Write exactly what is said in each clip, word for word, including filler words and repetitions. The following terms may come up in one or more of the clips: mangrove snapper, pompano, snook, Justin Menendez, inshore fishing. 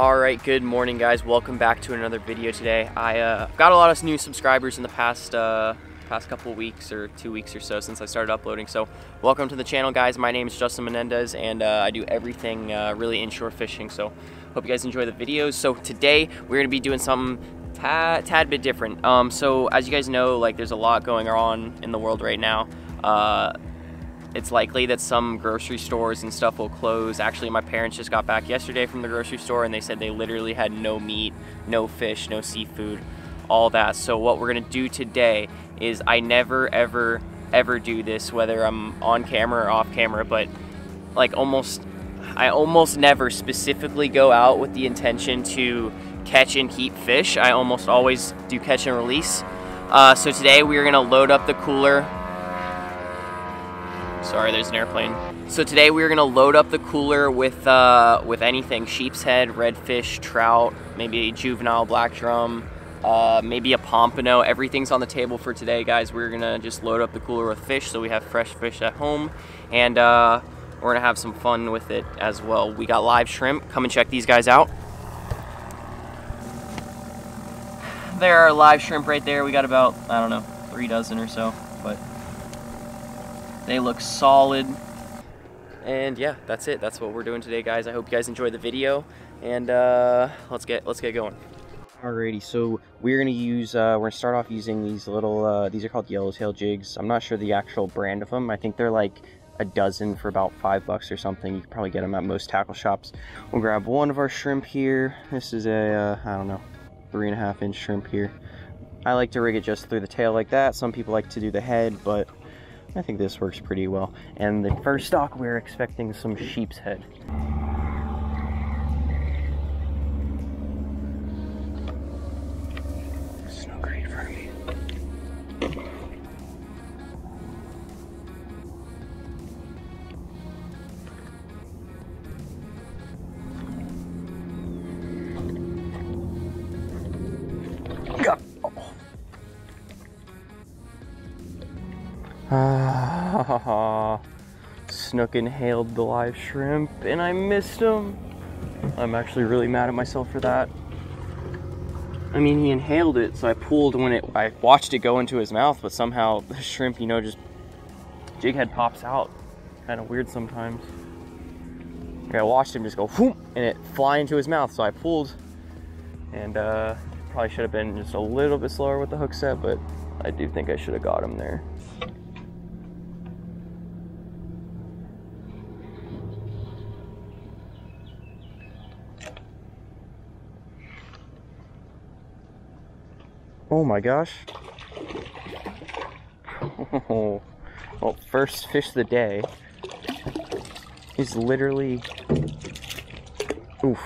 Alright, good morning guys. Welcome back to another video today. I uh, got a lot of new subscribers in the past uh, past couple weeks or two weeks or so since I started uploading. So welcome to the channel guys. My name is Justin Menendez and uh, I do everything uh, really inshore fishing. So hope you guys enjoy the videos. So today we're going to be doing something tad, tad bit different. Um, so as you guys know, like there's a lot going on in the world right now. Uh, It's likely that some grocery stores and stuff will close. Actually, my parents just got back yesterday from the grocery store and they said they literally had no meat, no fish, no seafood, all that. So what we're gonna do today is, I never, ever, ever do this, whether I'm on camera or off camera, but like almost, I almost never specifically go out with the intention to catch and keep fish. I almost always do catch and release. Uh, so today we're gonna load up the cooler. Sorry, there's an airplane. So today we're gonna load up the cooler with uh, with anything: sheep's head, redfish, trout, maybe a juvenile black drum, uh, maybe a pompano. Everything's on the table for today, guys. We're gonna just load up the cooler with fish, so we have fresh fish at home, and uh, we're gonna have some fun with it as well. We got live shrimp. Come and check these guys out. There are live shrimp right there. We got about, I don't know, three dozen or so, but they look solid. And yeah, that's it. That's what we're doing today, guys. I hope you guys enjoy the video, and uh, let's get let's get going. Alrighty, so we're gonna use uh, we're gonna start off using these little uh, these are called yellowtail jigs. I'm not sure the actual brand of them. I think they're like a dozen for about five bucks or something. You can probably get them at most tackle shops. We'll grab one of our shrimp here. This is a uh, I don't know, three and a half inch shrimp here. I like to rig it just through the tail like that. Some people like to do the head, but I think this works pretty well. And the first stock, we're expecting some sheep's head. There's no great for me. Ah, Snook inhaled the live shrimp and I missed him. I'm actually really mad at myself for that. I mean, he inhaled it, so I pulled when it, I watched it go into his mouth, but somehow the shrimp, you know, just jig head pops out. Kind of weird sometimes. Okay, I watched him just go whoop and it fly into his mouth, so I pulled, and uh, probably should have been just a little bit slower with the hook set, but I do think I should have got him there. Oh my gosh. Oh. Well, first fish of the day is literally, oof,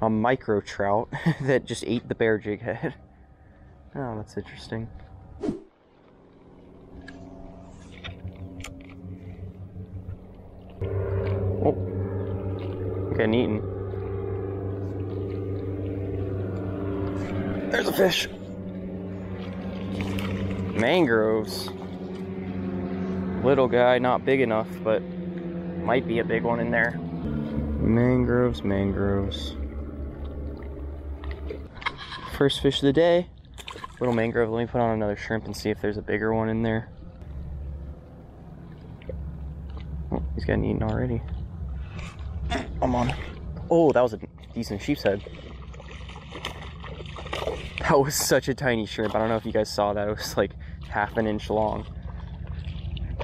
a micro trout that just ate the bear jig head. Oh, that's interesting. Oh, getting eaten. There's a fish. Mangroves. Little guy, not big enough, but might be a big one in there. Mangroves, mangroves. First fish of the day. Little mangrove. Let me put on another shrimp and see if there's a bigger one in there. Oh, he's gotten eaten already. I'm on. Oh, that was a decent sheep's head. That was such a tiny shrimp. I don't know if you guys saw that. It was like half an inch long.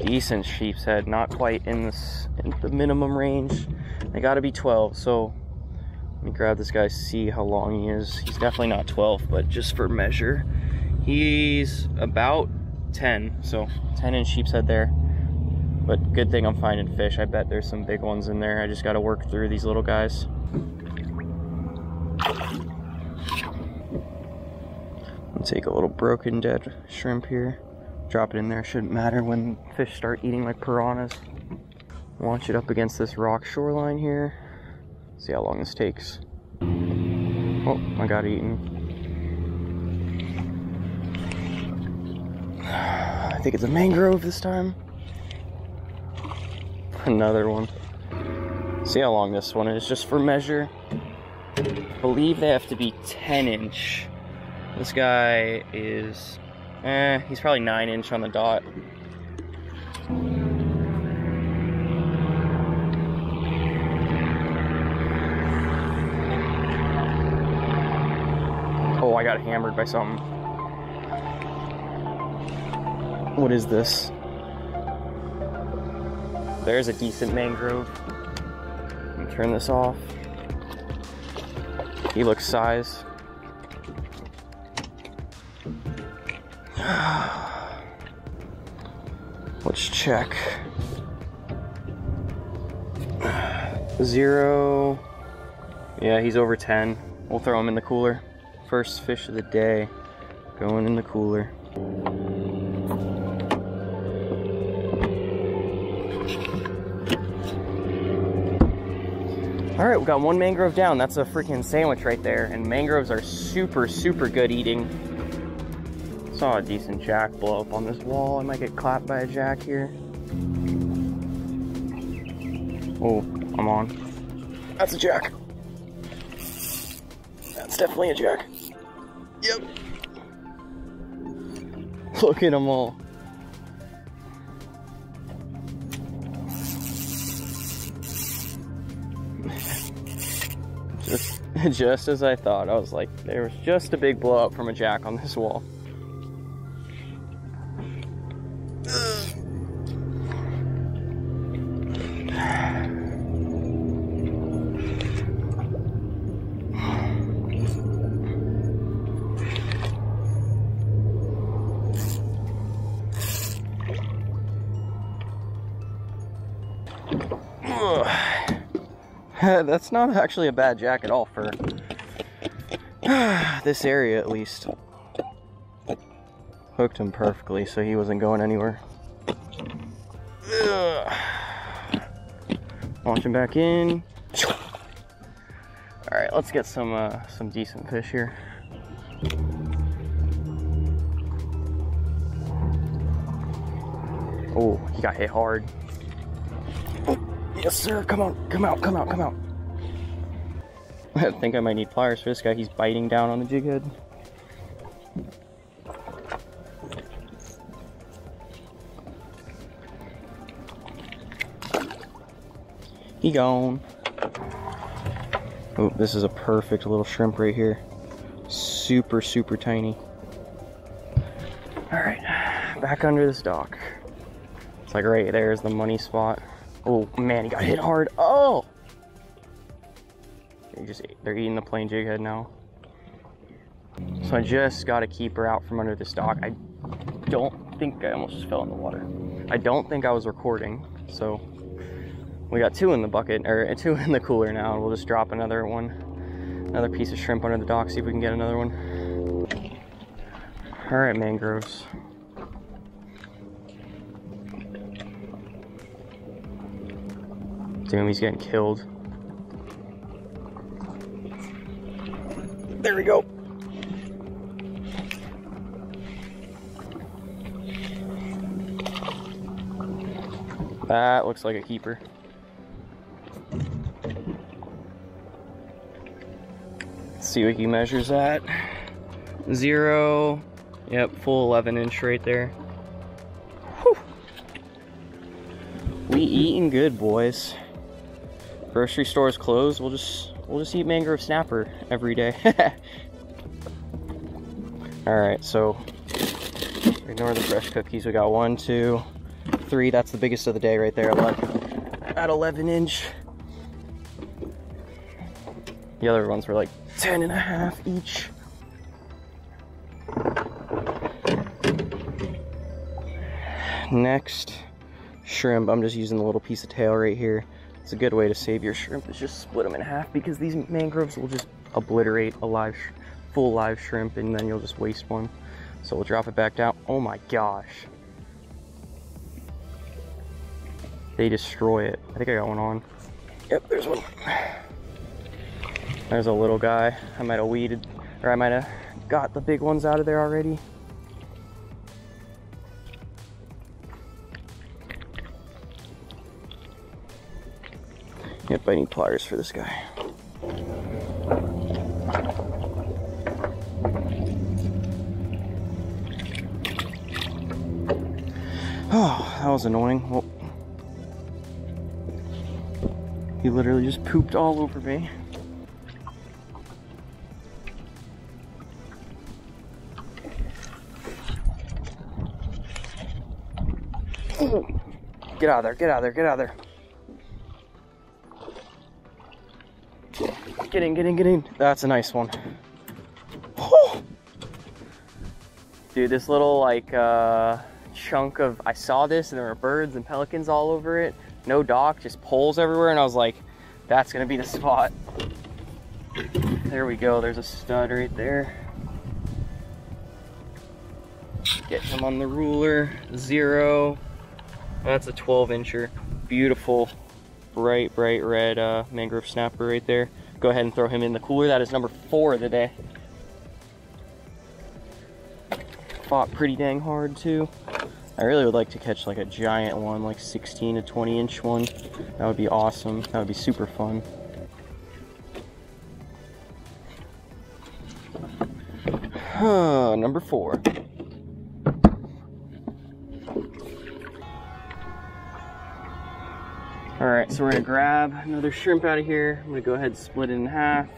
Decent sheep's head, not quite in, this, in the minimum range. They gotta be twelve, so let me grab this guy, see how long he is. He's definitely not twelve, but just for measure, he's about ten, so ten inch sheep's head there. But good thing I'm finding fish. I bet there's some big ones in there. I just gotta work through these little guys. Take a little broken dead shrimp here, drop it in there. Shouldn't matter when fish start eating like piranhas. Launch it up against this rock shoreline here. See how long this takes. Oh, I got eaten. I think it's a mangrove this time. Another one. See how long this one is, just for measure. believe they have to be ten inch. This guy is, eh, he's probably nine inch on the dot. Oh, I got hammered by something. What is this? There's a decent mangrove. Let me turn this off. He looks size. Let's check. Zero. Yeah, he's over ten. We'll throw him in the cooler. First fish of the day going in the cooler. All right, we got one mangrove down. That's a freaking sandwich right there. And mangroves are super, super good eating. Saw a decent jack blow up on this wall. I might get clapped by a jack here. Oh, I'm on. That's a jack. That's definitely a jack. Yep. Look at them all. Just, just as I thought, I was like, there was just a big blow up from a jack on this wall. That's not actually a bad jack at all for this area, at least. Hooked him perfectly, so he wasn't going anywhere. Ugh. Launch him back in. All right, let's get some uh, some decent fish here. Oh, he got hit hard. Yes, sir, come on, come out, come out, come out. I think I might need pliers for this guy. He's biting down on the jig head. He gone. Oh, this is a perfect little shrimp right here. Super, super tiny. All right, back under this dock. It's like right there is the money spot. Oh man, he got hit hard. Oh! They just, they're eating the plain jig head now. So I just gotta keep her out from under this dock. I don't think, I almost just fell in the water. I don't think I was recording, so we got two in the bucket, or two in the cooler now, and we'll just drop another one, another piece of shrimp under the dock, see if we can get another one. All right, mangroves. Damn, he's getting killed. There we go. That looks like a keeper. Let's see what he measures at. Zero. Yep, full eleven inch right there. Whew. We eating good, boys. Grocery store is closed. We'll just we'll just eat mangrove snapper every day. All right, so ignore the fresh cookies. We got one, two, three. That's the biggest of the day right there. At eleven inch. The other ones were like ten and a half each. Next, shrimp. I'm just using the little piece of tail right here. It's a good way to save your shrimp is just split them in half, because these mangroves will just obliterate a live, full live shrimp, and then you'll just waste one. So we'll drop it back down. Oh my gosh. They destroy it. I think I got one on. Yep, there's one. There's a little guy. I might have weeded, or I might have got the big ones out of there already. Yep, I need pliers for this guy. Oh, that was annoying. Well, he literally just pooped all over me. Ooh. Get out of there, get out of there, get out of there. Get in, get in, get in. That's a nice one. Oh. Dude, this little like uh, chunk of, I saw this and there were birds and pelicans all over it. No dock, just poles everywhere. And I was like, that's gonna be the spot. There we go, there's a stud right there. Get him on the ruler, zero. That's a twelve incher. Beautiful, bright, bright red uh, mangrove snapper right there. Go ahead and throw him in the cooler. That is number four of the day. Fought pretty dang hard too. I really would like to catch like a giant one, like sixteen to twenty inch one. That would be awesome. That would be super fun. Number four. All right, so we're gonna grab another shrimp out of here. I'm gonna go ahead and split it in half.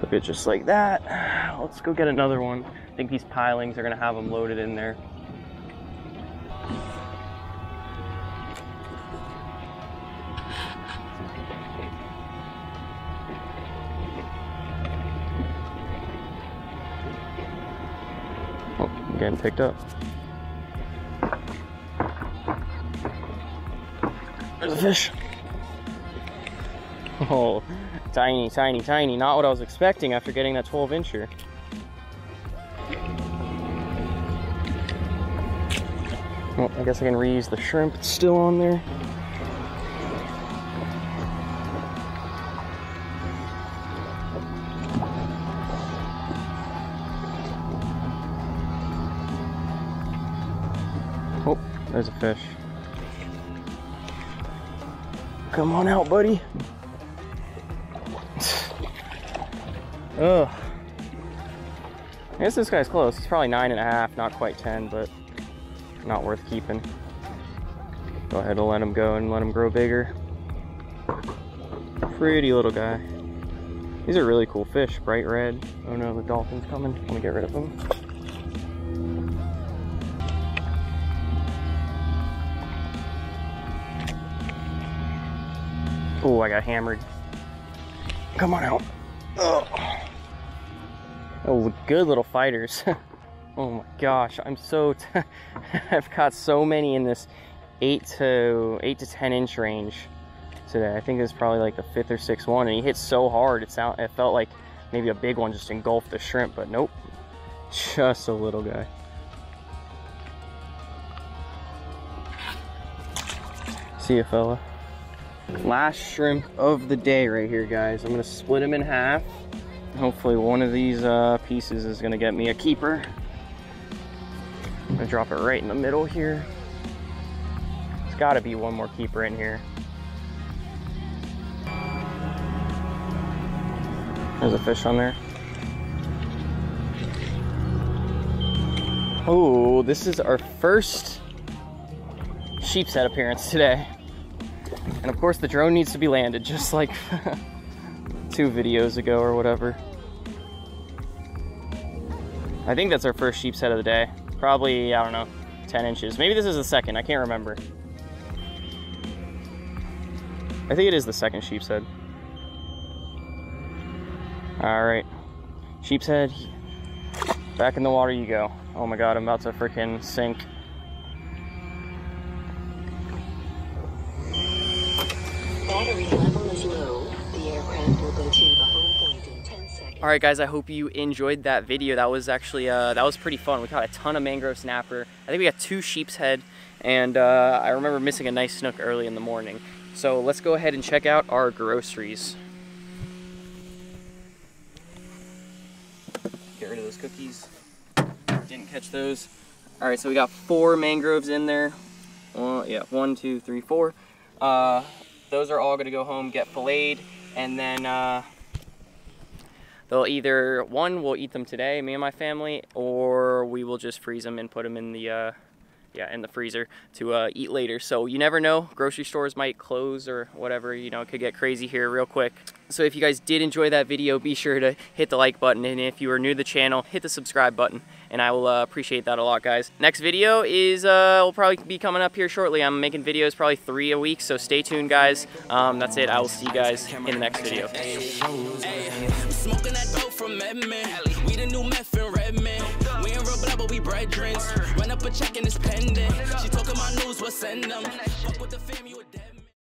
Flip it just like that. Let's go get another one. I think these pilings are gonna have them loaded in there. Oh, I'm getting picked up. There's a fish. Oh, tiny, tiny, tiny. Not what I was expecting after getting that twelve incher. Well, I guess I can reuse the shrimp. It's still on there. Oh, there's a fish. Come on out, buddy. Ugh. I guess this guy's close. He's probably nine and a half, not quite ten, but not worth keeping. Go ahead and let him go and let him grow bigger. Pretty little guy. These are really cool fish, bright red. Oh no, the dolphin's coming. I'm gonna get rid of him. Oh, I got hammered. Come on out. Oh, oh good little fighters. Oh my gosh, I'm so, t I've caught so many in this eight to eight to ten inch range today. I think it was probably like the fifth or sixth one, and he hit so hard, it sound, it felt like maybe a big one just engulfed the shrimp, but nope, just a little guy. See ya, fella. Last shrimp of the day right here, guys. I'm gonna split him in half. Hopefully one of these uh, pieces is gonna get me a keeper. I'm gonna drop it right in the middle here. There's gotta be one more keeper in here. There's a fish on there. Oh, this is our first sheep's head appearance today. And of course the drone needs to be landed, just like two videos ago or whatever. I think that's our first sheep's head of the day. Probably, I don't know, ten inches. Maybe this is the second, I can't remember. I think it is the second sheep's head. All right, sheep's head, back in the water you go. Oh my God, I'm about to freaking sink. Battery level is low. The aircraft will go to the home point in ten seconds. All right, guys, I hope you enjoyed that video. That was actually, uh, that was pretty fun. We caught a ton of mangrove snapper. I think we got two sheep's head, and uh, I remember missing a nice snook early in the morning. So let's go ahead and check out our groceries. Get rid of those cookies. Didn't catch those. All right, so we got four mangroves in there. Uh, yeah, one, two, three, four. Uh, Those are all gonna go home, get filleted, and then uh, they'll either, one, we'll eat them today, me and my family, or we will just freeze them and put them in the, uh, yeah, in the freezer to uh, eat later. So you never know, grocery stores might close or whatever, you know, it could get crazy here real quick. So if you guys did enjoy that video, be sure to hit the like button, and if you are new to the channel, hit the subscribe button, and I will uh, appreciate that a lot, guys. Next video is, uh, will probably be coming up here shortly. I'm making videos probably three a week, so stay tuned, guys. Um, that's it. I will see you guys in the next video. Hey, hey, I'm smoking that dope from Medman. We the new meth and Redman. We ain't real blood, but we brethren. Run up a check and it's pending. She talking my news, we'll send them. Fuck with the fam, you a